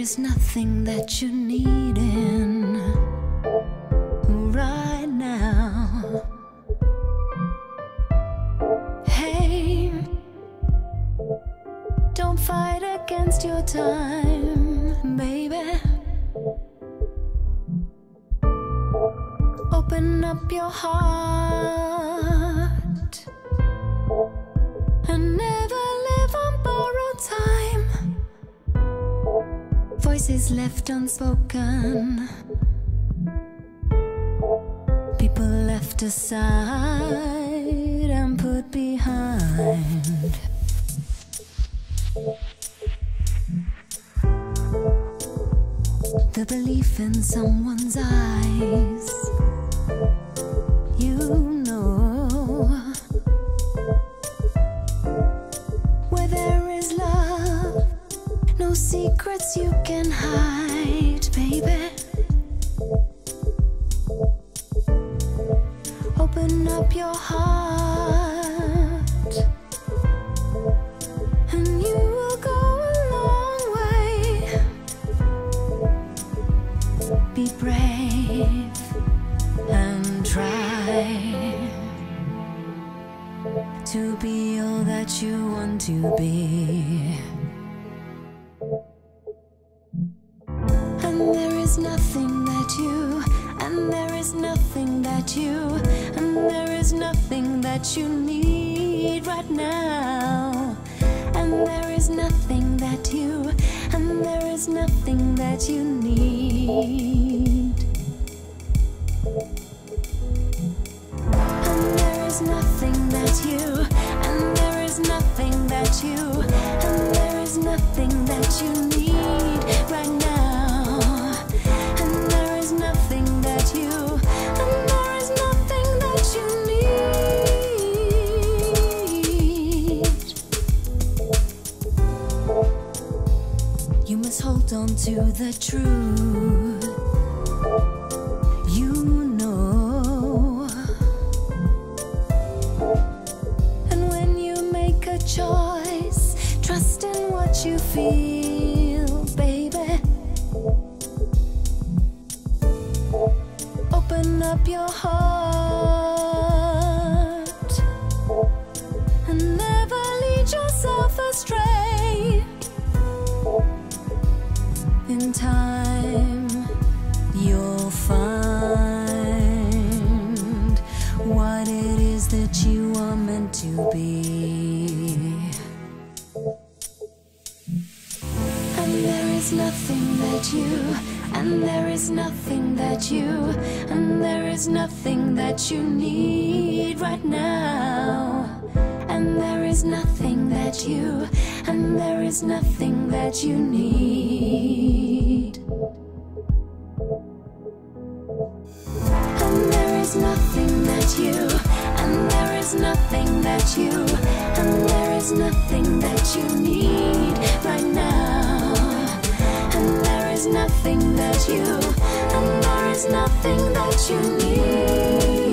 is nothing that you need in right now. Hey, don't fight against your time, baby. Open up your heart and never live on borrowed time. Voices left unspoken, people left aside and put behind. The belief in someone's eyes, you know, where there is love, no secrets you can hide, baby. Open up your heart and you will go a long way. Be brave and try to be all that you want to be. And there is nothing that you, and there is nothing that you, and there is nothing that you need right now. And there is nothing that you, and there is nothing that you need. And there is nothing that you, and there is nothing that you, and there is nothing that you need right now. And there is nothing that you, and there is nothing that you need. You must hold on to the truth. You choice, trust in what you feel, baby. Open up your heart and never lead yourself astray. In time, you'll find what it is that you are meant to be. And there is nothing that you, and there is nothing that you, and there is nothing that you need right now. And there is nothing that you, and there is nothing that you need. And there is nothing that you, and there is nothing that you, and there is nothing that you need right now. Nothing that you, and there is nothing that you need.